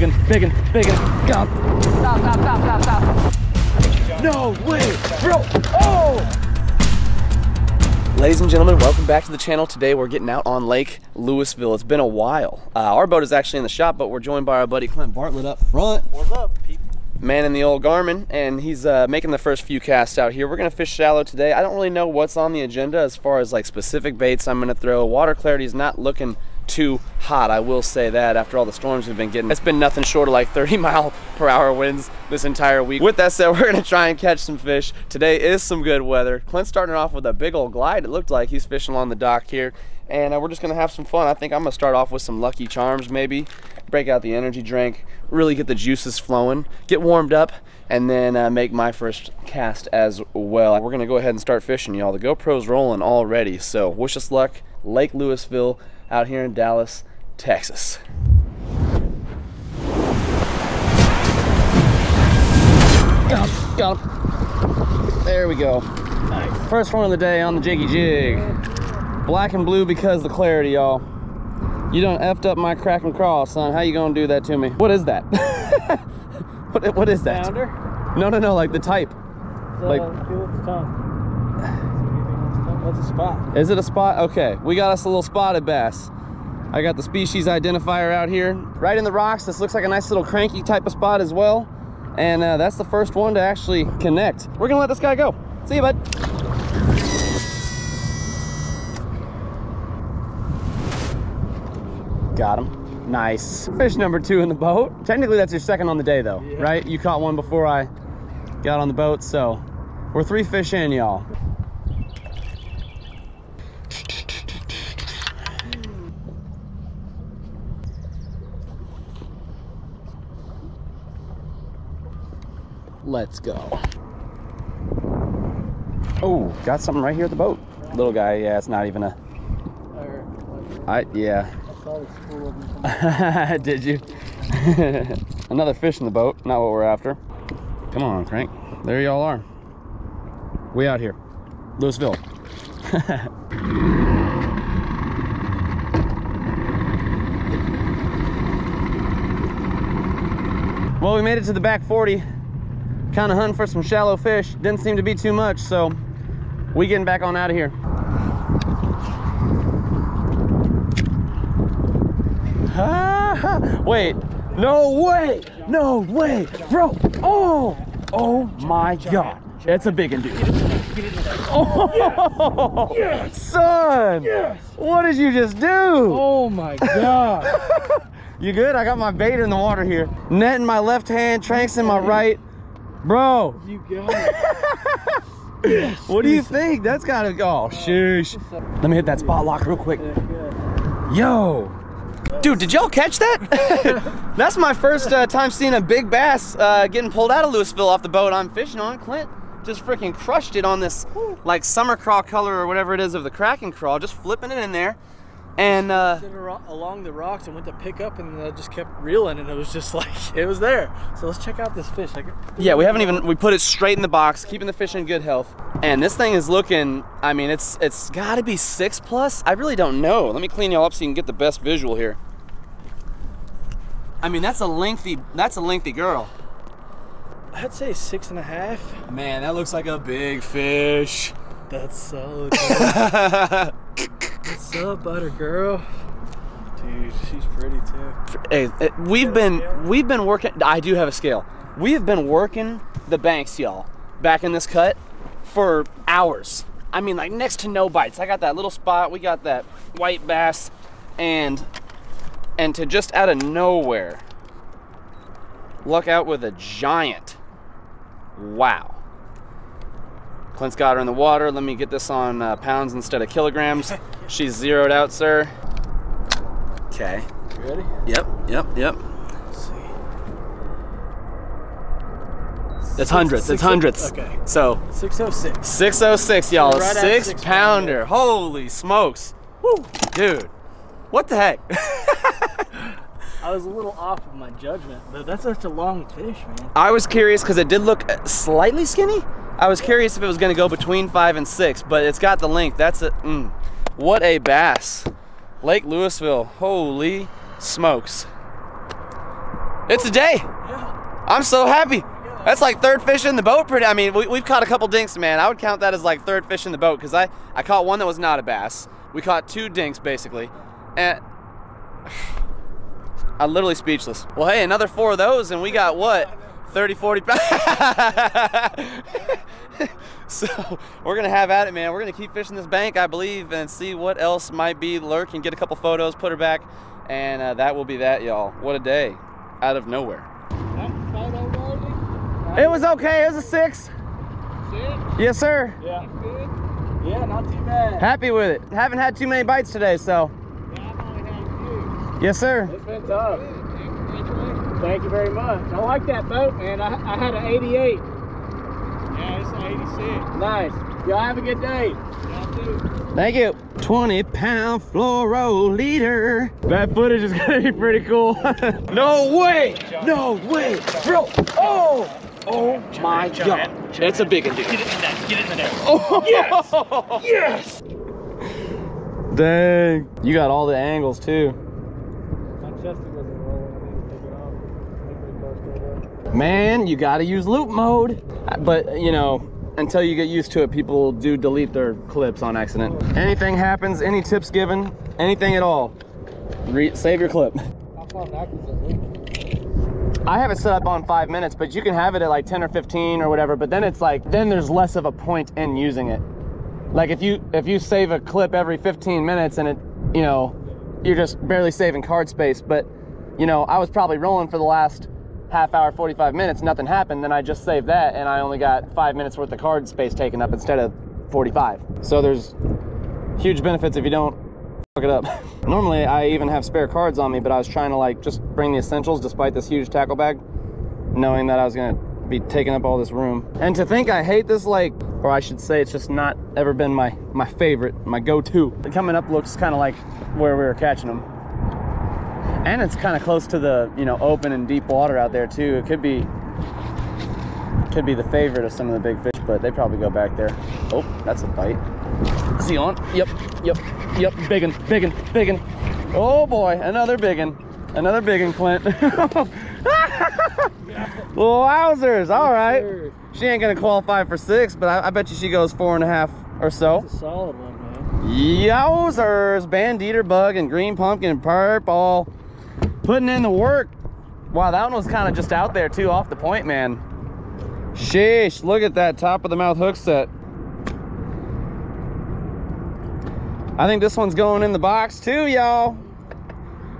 Big one. Go. Stop. No way, bro. Oh! Ladies and gentlemen, welcome back to the channel. Today we're getting out on Lake Lewisville. It's been a while. Our boat is actually in the shop, but we're joined by our buddy Clint Bartlett up front. What's up, people? Man in the old Garmin, and he's making the first few casts out here. We're gonna fish shallow today. I don't really know what's on the agenda as far as like specific baits I'm gonna throw. Water clarity is not looking too hot, I will say that. After all the storms we've been getting, it's been nothing short of like 30-mile-per-hour winds this entire week. With that said, we're gonna try and catch some fish. Today is some good weather. Clint's starting off with a big old glide. It looked like he's fishing along the dock here, and we're just gonna have some fun. I think I'm gonna start off with some Lucky Charms, maybe break out the energy drink, really get the juices flowing, get warmed up, and then make my first cast as well. We're gonna go ahead and start fishing, y'all. The GoPro's rolling already, so wish us luck. Lake Lewisville out here in Dallas, Texas. Got him. There we go. Nice. First one of the day on the jiggy jig. Black and blue because the clarity, y'all. You done effed up my Crack and Craw, son. How you gonna do that to me? What is that? what is that? Founder? No, like the type. Like, it's tongue. That's a spot. Is it a spot? Okay, we got us a little spotted bass. I got the species identifier out here. Right in the rocks, this looks like a nice little cranky type of spot as well. And that's the first one to actually connect. We're gonna let this guy go. See you, bud. Got him. Nice. Fish number two in the boat. Technically, that's your second on the day, though, yeah. Right? You caught one before I got on the boat, so we're three fish in, y'all. Let's go. Oh, got something right here at the boat. Little guy, yeah, it's not even a... yeah. Did you? Another fish in the boat, not what we're after. Come on, crank. There y'all are. We out here. Lewisville. Well, we made it to the back 40. Kind of hunting for some shallow fish. Didn't seem to be too much, so we getting back on out of here. Wait, no way, bro. Oh my God, that's a big one, dude. Oh, yes. Son, yes. What did you just do? Oh my God. You good? I got my bait in the water here. Net in my left hand, tranks in my right. Bro. You got it. Yes. What do you think? That's gotta go. Oh, sheesh. Let me hit that spot lock real quick. Yo. Dude, did y'all catch that? That's my first time seeing a big bass getting pulled out of Lewisville off the boat I'm fishing on. Clint just freaking crushed it on this like summer craw color or whatever it is of the Crack and Craw, just flipping it in there. And along the rocks and went to pick up and just kept reeling, and it was just like, it was there. So let's check out this fish. Yeah, we put it straight in the box, keeping the fish in good health. And this thing is looking, I mean, it's gotta be 6+. I really don't know. Let me clean y'all up so you can get the best visual here. I mean, that's a lengthy girl. I'd say 6.5. Man, that looks like a big fish. That's solid. What's up, butter girl? Dude, she's pretty too. Hey, we've been working. I do have a scale. We have been working the banks, y'all, back in this cut for hours. I mean, like next to no bites. I got that little spot. We got that white bass, and to just out of nowhere, luck out with a giant. Wow. Clint's got her in the water. Let me get this on pounds instead of kilograms. She's zeroed out, sir. Okay. You ready? Yep. Let's see. It's hundreds. Okay. So. 606. 606, y'all. Right, 6 pounder. Holy smokes. Woo. Dude, what the heck? I was a little off of my judgment, but that's such a long fish, man. I was curious because it did look slightly skinny. I was curious if it was gonna go between 5 and 6, but it's got the length. That's a, what a bass. Lake Lewisville, holy smokes. It's a day. Yeah. I'm so happy. Yeah. That's like third fish in the boat. I mean, we've caught a couple dinks, man. I would count that as like third fish in the boat because I caught one that was not a bass. We caught two dinks basically, and I'm literally speechless. Well, hey, another four of those, and we got what? 30, 40 So we're gonna have at it, man. We're gonna keep fishing this bank, I believe, and see what else might be lurking. Get a couple photos, put her back, and that will be that, y'all. What a day, out of nowhere. It was okay. It was a six. Six? Yes, sir. Yeah. Good. Yeah, not too bad. Happy with it. Haven't had too many bites today, so. Yeah, I've only had two. Yes, sir. It's been tough. Thank you very much. I like that boat, man. I had an 88. Yeah, it's an 86. Nice. Y'all have a good day. Y'all too. Thank you. 20-pound fluoro leader. That footage is gonna be pretty cool. No way! No way! Bro! Oh! Oh my God. That's a big one, dude. Get it in there. Get it in there. Oh, yes! Yes! Dang. You got all the angles, too. My chest wasn't rolling. I need to take it off. Man, you gotta use loop mode. But, you know, until you get used to it, people do delete their clips on accident. Anything happens, any tips given, anything at all, save your clip. How far back is this loop? I have it set up on 5 minutes, but you can have it at like 10 or 15 or whatever, but then it's like, then there's less of a point in using it. Like if you save a clip every 15 minutes and it, you know, you're just barely saving card space, but you know, I was probably rolling for the last half hour, 45 minutes, nothing happened, then I just saved that and I only got 5 minutes worth of card space taken up instead of 45. So there's huge benefits if you don't fuck it up. Normally I even have spare cards on me, but I was trying to like just bring the essentials despite this huge tackle bag, knowing that I was gonna be taking up all this room. And to think I hate this lake, or I should say it's just not ever been my favorite, my go-to. Coming up looks kind of like where we were catching them. And it's kind of close to the, you know, open and deep water out there too. It could be the favorite of some of the big fish, but they probably go back there. Oh, that's a bite. Is he on? Yep, yep, yep. Biggin, biggin, biggin. Oh boy, another biggin. Another biggin, Clint. Wowzers, all right. She ain't gonna qualify for six, but I bet you she goes 4.5 or so. That's a solid one, man. Yowzers, Bandito Bug and Green Pumpkin Purple. Putting in the work. Wow, that one was kind of just out there too, off the point, man. Sheesh, look at that top of the mouth hook set. I think this one's going in the box too, y'all.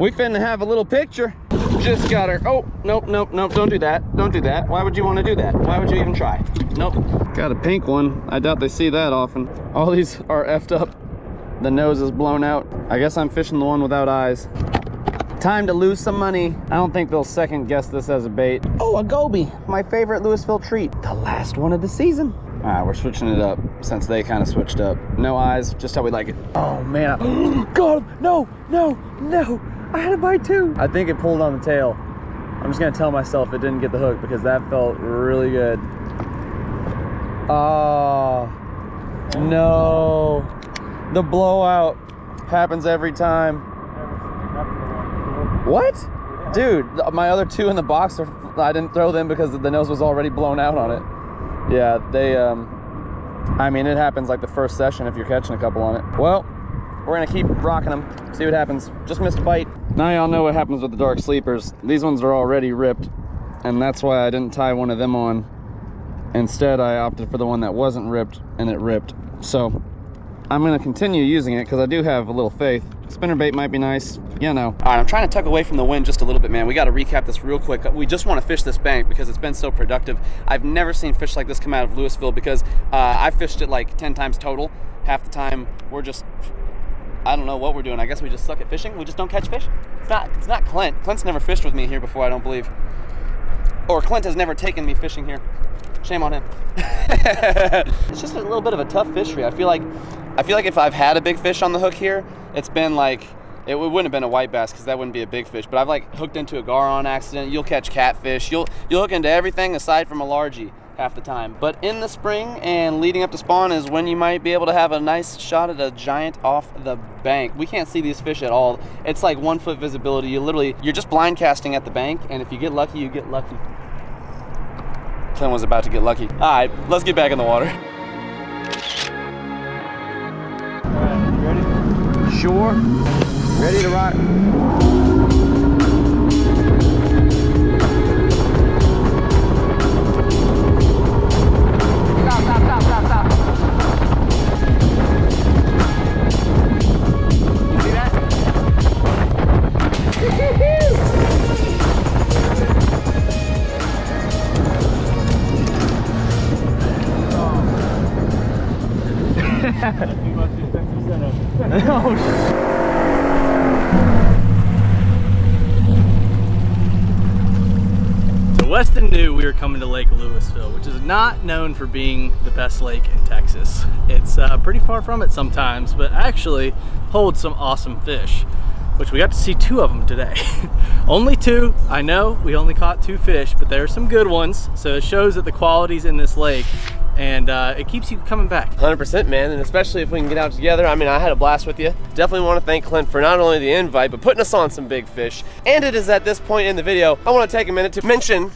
We finna have a little picture. Just got her. Oh, nope, nope, nope. Don't do that. Don't do that. Why would you want to do that? Why would you even try? Nope. Got a pink one. I doubt they see that often. All these are effed up. The nose is blown out. I guess I'm fishing the one without eyes. Time to lose some money. I don't think they'll second guess this as a bait. Oh, a goby. My favorite Lewisville treat. The last one of the season. All right, we're switching it up since they kind of switched up. No eyes, just how we like it. Oh, man. Got him. No, no, no. I had a bite, too. I think it pulled on the tail. I'm just going to tell myself it didn't get the hook because that felt really good. Oh, no. The blowout happens every time. What? Dude, my other two in the box, I didn't throw them because the nose was already blown out on it. Yeah, they, I mean, it happens like the first session if you're catching a couple on it. Well, we're gonna keep rocking them, see what happens. Just missed a bite. Now y'all know what happens with the dark sleepers. These ones are already ripped, and that's why I didn't tie one of them on. Instead, I opted for the one that wasn't ripped, and it ripped. So, I'm gonna continue using it because I do have a little faith. Spinnerbait might be nice, you know. All right, I'm trying to tuck away from the wind just a little bit, man. We got to recap this real quick. We just want to fish this bank because it's been so productive. I've never seen fish like this come out of Lewisville because I fished it like 10 times total. Half the time we're just, I don't know what we're doing. I guess we just suck at fishing. We just don't catch fish. It's not Clint. Clint's never fished with me here before, I don't believe. Or Clint has never taken me fishing here. Shame on him. It's just a little bit of a tough fishery. I feel like if I've had a big fish on the hook here, it's been like, it wouldn't have been a white bass because that wouldn't be a big fish, but I've like hooked into a gar on accident. You'll catch catfish. You'll hook into everything aside from a largie. half the time. But in the spring and leading up to spawn is when you might be able to have a nice shot at a giant off the bank. We can't see these fish at all. It's like 1 foot visibility. You literally, you're just blind casting at the bank, and if you get lucky, you get lucky. Clint was about to get lucky. All right, let's get back in the water. All right, you ready? Sure. Ready to rock. Westin knew we were coming to Lake Lewisville, which is not known for being the best lake in Texas. It's pretty far from it sometimes, but actually holds some awesome fish, which we got to see two of them today. Only two, I know, we only caught two fish, but there are some good ones, so it shows that the quality's in this lake, and it keeps you coming back. 100%, man, and especially if we can get out together. I mean, I had a blast with you. Definitely want to thank Clint for not only the invite, but putting us on some big fish. And it is at this point in the video, I want to take a minute to mention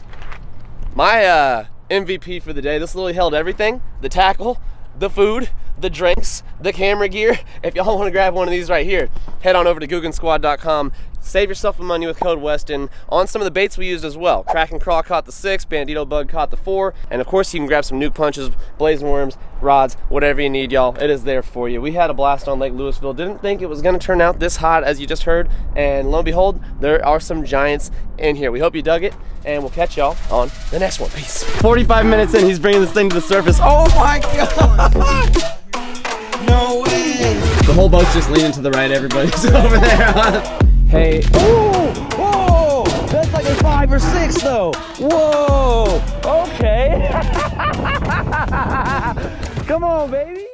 my MVP for the day. This literally held everything: the tackle, the food, the drinks, the camera gear. If y'all want to grab one of these right here, head on over to GuganSquad.com. Save yourself some money with code Westin on some of the baits we used as well. Crack and Craw caught the 6, Bandito Bug caught the 4, and of course you can grab some nuke punches, blazing worms, rods, whatever you need, y'all. It is there for you. We had a blast on Lake Lewisville. Didn't think it was gonna turn out this hot, as you just heard, and lo and behold, there are some giants in here. We hope you dug it, and we'll catch y'all on the next one. Peace. 45 minutes in, he's bringing this thing to the surface. Oh my God! No way! The whole boat's just leaning to the right, everybody's over there. Hey, ooh, whoa, that's like a 5 or 6 though. Whoa, okay. Come on, baby.